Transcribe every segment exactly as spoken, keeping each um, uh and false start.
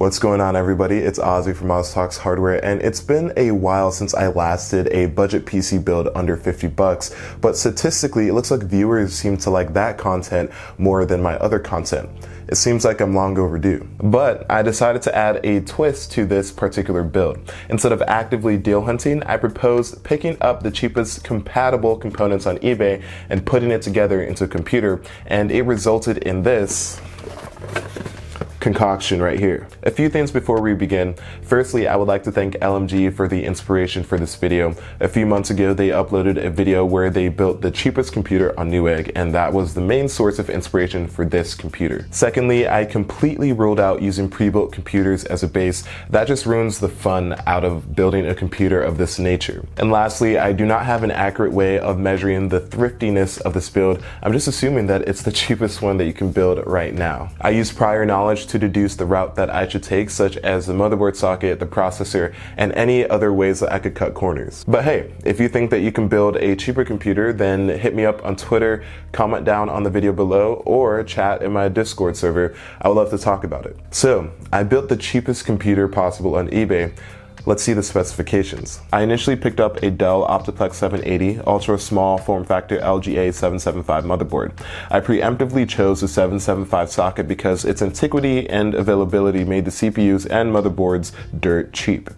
What's going on, everybody? It's Ozzy from Oz Talks Hardware, and it's been a while since I last did a budget P C build under fifty bucks, but statistically it looks like viewers seem to like that content more than my other content. It seems like I'm long overdue. But I decided to add a twist to this particular build. Instead of actively deal hunting, I proposed picking up the cheapest compatible components on eBay and putting it together into a computer, and it resulted in this concoction right here. A few things before we begin. Firstly, I would like to thank L M G for the inspiration for this video. A few months ago, they uploaded a video where they built the cheapest computer on Newegg, and that was the main source of inspiration for this computer. Secondly, I completely ruled out using pre-built computers as a base. That just ruins the fun out of building a computer of this nature. And lastly, I do not have an accurate way of measuring the thriftiness of this build. I'm just assuming that it's the cheapest one that you can build right now. I used prior knowledge to deduce the route that I should take, such as the motherboard socket, the processor, and any other ways that I could cut corners. But hey, if you think that you can build a cheaper computer, then hit me up on Twitter, comment down on the video below, or chat in my Discord server. I would love to talk about it. So, I built the cheapest computer possible on eBay. Let's see the specifications. I initially picked up a Dell Optiplex seven eighty ultra small form factor L G A seven seventy-five motherboard. I preemptively chose the seven seventy-five socket because its antiquity and availability made the C P Us and motherboards dirt cheap.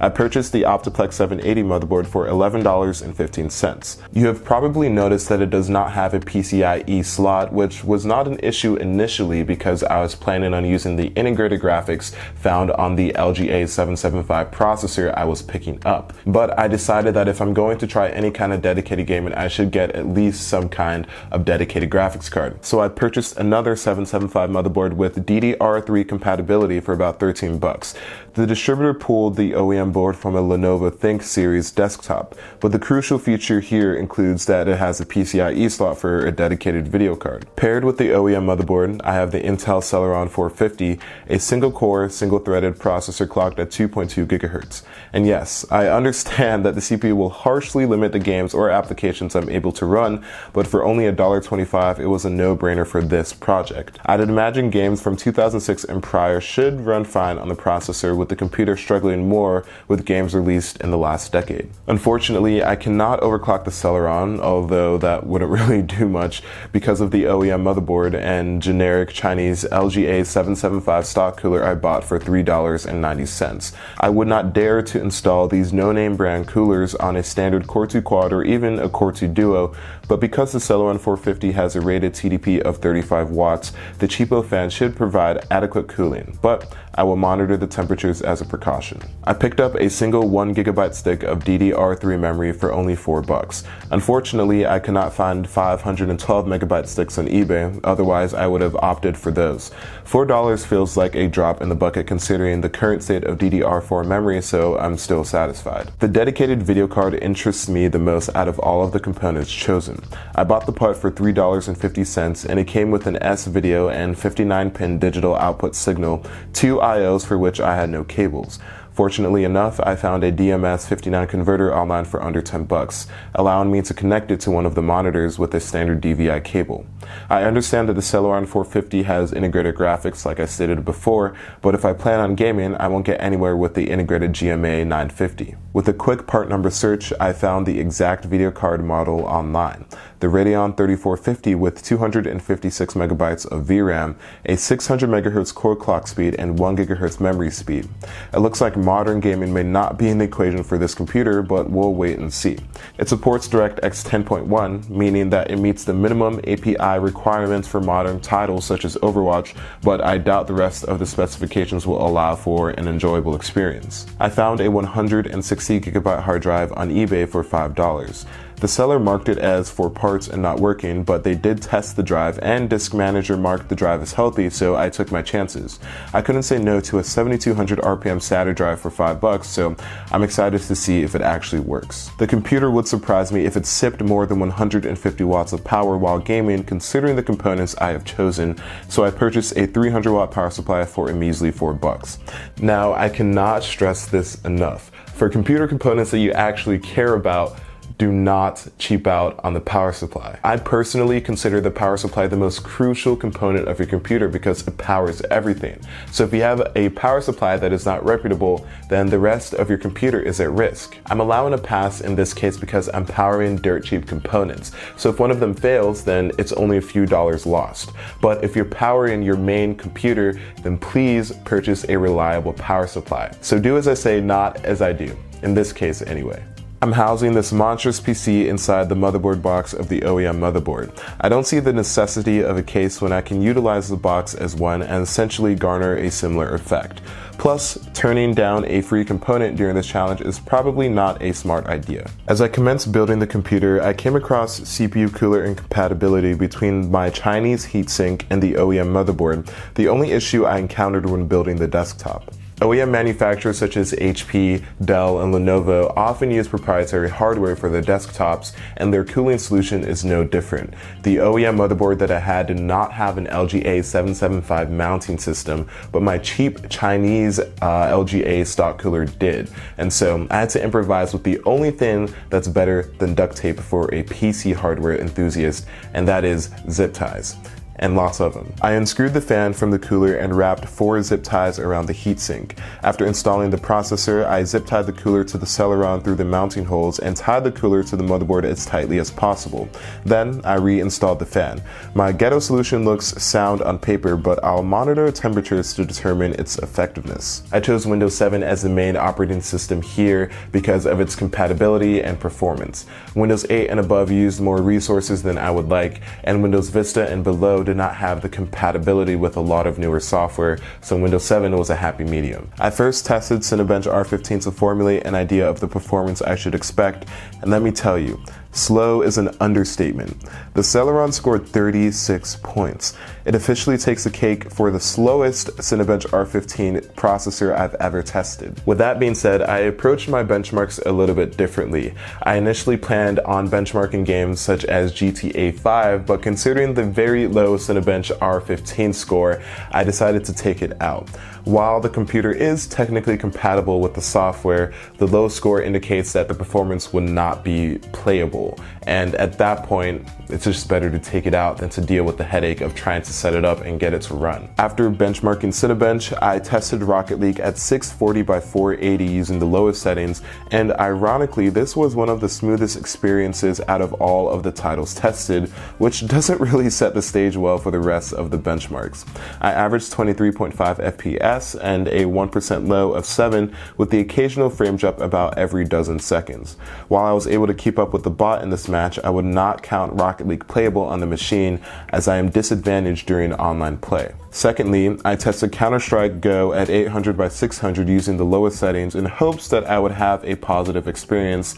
I purchased the Optiplex seven eighty motherboard for eleven dollars and fifteen cents. You have probably noticed that it does not have a P C I E slot, which was not an issue initially because I was planning on using the integrated graphics found on the L G A seven seventy-five processor I was picking up. But I decided that if I'm going to try any kind of dedicated gaming, I should get at least some kind of dedicated graphics card. So I purchased another seven seventy-five motherboard with D D R three compatibility for about thirteen bucks. The distributor pulled the O E M board from a Lenovo Think series desktop, but the crucial feature here includes that it has a P C I E slot for a dedicated video card. Paired with the O E M motherboard, I have the Intel Celeron four fifty, a single core, single threaded processor clocked at two point two gigahertz. And yes, I understand that the C P U will harshly limit the games or applications I'm able to run, but for only a dollar twenty-five, it was a no-brainer for this project. I'd imagine games from two thousand six and prior should run fine on the processor, with the computer struggling more with games released in the last decade. Unfortunately, I cannot overclock the Celeron, although that wouldn't really do much because of the O E M motherboard and generic Chinese L G A seven seventy-five stock cooler I bought for three dollars and ninety cents. I would not dare to install these no-name brand coolers on a standard Core two Quad or even a Core two Duo, but because the Celeron four fifty has a rated T D P of thirty-five watts, the cheapo fan should provide adequate cooling, but I will monitor the temperatures as a precaution. I picked up a single one gigabyte stick of D D R three memory for only four bucks. Unfortunately, I could not find five hundred twelve megabyte sticks on eBay, otherwise I would have opted for those. four dollars feels like a drop in the bucket considering the current state of D D R four memory, so I'm still satisfied. The dedicated video card interests me the most out of all of the components chosen. I bought the part for three dollars and fifty cents and it came with an S-video and fifty-nine pin digital output signal, two I Os for which I had no cables. Fortunately enough, I found a D M S fifty-nine converter online for under ten bucks, allowing me to connect it to one of the monitors with a standard D V I cable. I understand that the Celeron four fifty has integrated graphics like I stated before, but if I plan on gaming, I won't get anywhere with the integrated G M A nine fifty. With a quick part number search, I found the exact video card model online. The Radeon thirty-four fifty with two hundred fifty-six megabytes of V RAM, a six hundred megahertz core clock speed, and one gigahertz memory speed. It looks like modern gaming may not be in the equation for this computer, but we'll wait and see. It supports DirectX ten point one, meaning that it meets the minimum A P I requirements for modern titles such as Overwatch, but I doubt the rest of the specifications will allow for an enjoyable experience. I found a one hundred sixty gigabyte hard drive on eBay for five dollars. The seller marked it as for parts and not working, but they did test the drive and Disk Manager marked the drive as healthy, so I took my chances. I couldn't say no to a seventy-two hundred R P M SATA drive for five bucks, so I'm excited to see if it actually works. The computer would surprise me if it sipped more than one hundred fifty watts of power while gaming, considering the components I have chosen, so I purchased a three hundred watt power supply for a measly four bucks. Now, I cannot stress this enough. For computer components that you actually care about, do not cheap out on the power supply. I personally consider the power supply the most crucial component of your computer because it powers everything. So if you have a power supply that is not reputable, then the rest of your computer is at risk. I'm allowing a pass in this case because I'm powering dirt cheap components. So if one of them fails, then it's only a few dollars lost. But if you're powering your main computer, then please purchase a reliable power supply. So do as I say, not as I do. In this case anyway. I'm housing this monstrous P C inside the motherboard box of the O E M motherboard. I don't see the necessity of a case when I can utilize the box as one and essentially garner a similar effect. Plus, turning down a free component during this challenge is probably not a smart idea. As I commenced building the computer, I came across C P U cooler incompatibility between my Chinese heatsink and the O E M motherboard, the only issue I encountered when building the desktop. O E M manufacturers such as H P, Dell, and Lenovo often use proprietary hardware for their desktops, and their cooling solution is no different. The O E M motherboard that I had did not have an L G A seven seventy-five mounting system, but my cheap Chinese uh, L G A stock cooler did, and so I had to improvise with the only thing that's better than duct tape for a P C hardware enthusiast, and that is zip ties. And lots of them. I unscrewed the fan from the cooler and wrapped four zip ties around the heatsink. After installing the processor, I zip tied the cooler to the Celeron through the mounting holes and tied the cooler to the motherboard as tightly as possible. Then I reinstalled the fan. My ghetto solution looks sound on paper, but I'll monitor temperatures to determine its effectiveness. I chose Windows seven as the main operating system here because of its compatibility and performance. Windows eight and above used more resources than I would like, and Windows Vista and below did not have the compatibility with a lot of newer software, so Windows seven was a happy medium. I first tested Cinebench R fifteen to formulate an idea of the performance I should expect, and let me tell you, slow is an understatement. The Celeron scored thirty-six points. It officially takes the cake for the slowest Cinebench R fifteen processor I've ever tested. With that being said, I approached my benchmarks a little bit differently. I initially planned on benchmarking games such as G T A five, but considering the very low Cinebench R fifteen score, I decided to take it out. While the computer is technically compatible with the software, the low score indicates that the performance would not be playable. And at that point, it's just better to take it out than to deal with the headache of trying to set it up and get it to run. After benchmarking Cinebench, I tested Rocket League at six forty by four eighty using the lowest settings, and ironically, this was one of the smoothest experiences out of all of the titles tested, which doesn't really set the stage well for the rest of the benchmarks. I averaged twenty-three point five F P S and a one percent low of seven, with the occasional frame drop about every dozen seconds. While I was able to keep up with the bot in this match, I would not count Rocket League playable on the machine as I am disadvantaged during online play. Secondly, I tested Counter-Strike Go at eight hundred by six hundred using the lowest settings in hopes that I would have a positive experience.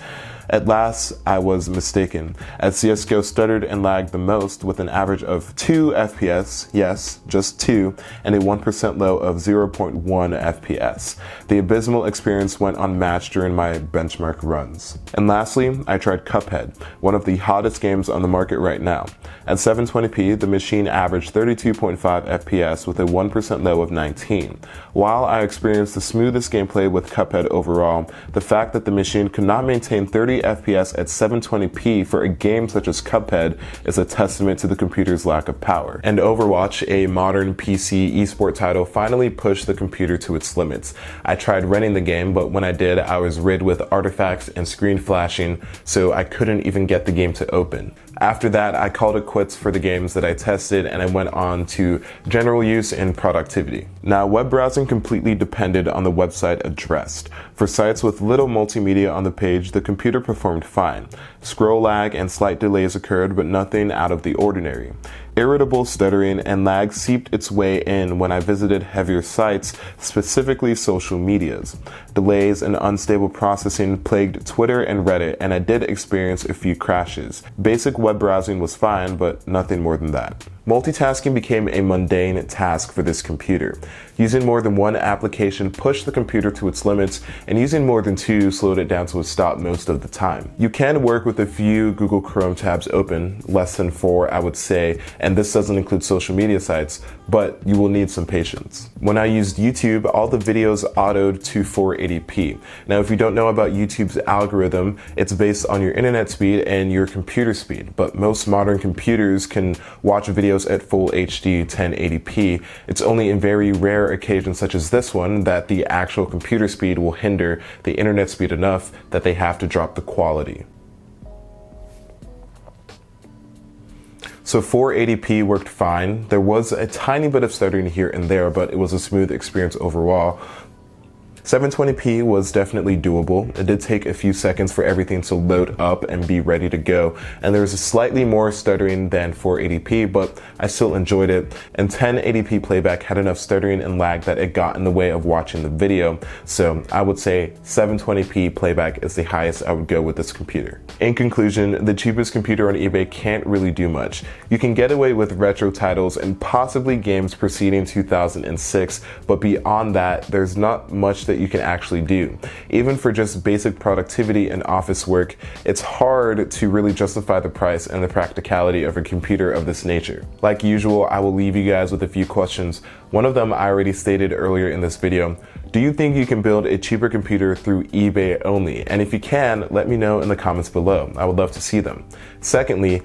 At last, I was mistaken, as C S G O stuttered and lagged the most with an average of two F P S, yes, just two, and a one percent low of zero point one F P S. The abysmal experience went unmatched during my benchmark runs. And lastly, I tried Cuphead, one of the hottest games on the market right now. At seven twenty p, the machine averaged thirty-two point five F P S with a one percent low of nineteen. While I experienced the smoothest gameplay with Cuphead overall, the fact that the machine could not maintain thirty F P S at seven twenty p for a game such as Cuphead is a testament to the computer's lack of power. And Overwatch, a modern P C esport title, finally pushed the computer to its limits. I tried running the game, but when I did, I was rid with artifacts and screen flashing, so I couldn't even get the game to open. After that, I called it quits for the games that I tested, and I went on to general use and productivity. Now, web browsing completely depended on the website addressed. For sites with little multimedia on the page, the computer Computer performed fine. Scroll lag and slight delays occurred, but nothing out of the ordinary. Irritable stuttering and lag seeped its way in when I visited heavier sites, specifically social medias. Delays and unstable processing plagued Twitter and Reddit, and I did experience a few crashes. Basic web browsing was fine, but nothing more than that. Multitasking became a mundane task for this computer. Using more than one application pushed the computer to its limits, and using more than two slowed it down to a stop most of the time. You can work with a few Google Chrome tabs open, less than four I would say, and this doesn't include social media sites, but you will need some patience. When I used YouTube, all the videos autoed to four eighty p. Now, if you don't know about YouTube's algorithm, it's based on your internet speed and your computer speed, but most modern computers can watch videos at full H D ten eighty p. It's only in very rare occasions such as this one that the actual computer speed will hinder the internet speed enough that they have to drop the quality. So four eighty p worked fine. There was a tiny bit of stuttering here and there, but it was a smooth experience overall. seven twenty p was definitely doable. It did take a few seconds for everything to load up and be ready to go, and there was a slightly more stuttering than four eighty p, but I still enjoyed it, and ten eighty p playback had enough stuttering and lag that it got in the way of watching the video, so I would say seven twenty p playback is the highest I would go with this computer. In conclusion, the cheapest computer on eBay can't really do much. You can get away with retro titles and possibly games preceding two thousand six, but beyond that, there's not much that you can actually do. Even for just basic productivity and office work, it's hard to really justify the price and the practicality of a computer of this nature. Like usual, I will leave you guys with a few questions. One of them I already stated earlier in this video. Do you think you can build a cheaper computer through eBay only? And if you can, let me know in the comments below. I would love to see them. Secondly,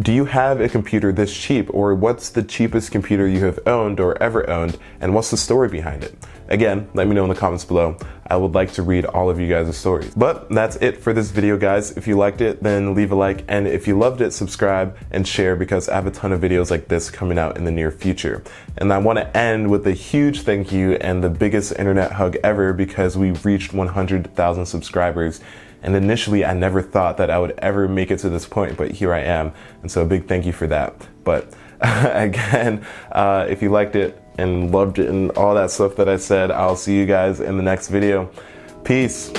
do you have a computer this cheap, or what's the cheapest computer you have owned or ever owned, and what's the story behind it? Again, let me know in the comments below. I would like to read all of you guys' stories. But that's it for this video, guys. If you liked it, then leave a like, and if you loved it, subscribe and share, because I have a ton of videos like this coming out in the near future. And I want to end with a huge thank you and the biggest internet hug ever, because we've reached one hundred thousand subscribers. And initially, I never thought that I would ever make it to this point, but here I am. And so a big thank you for that. But again, uh, if you liked it and loved it and all that stuff that I said, I'll see you guys in the next video. Peace.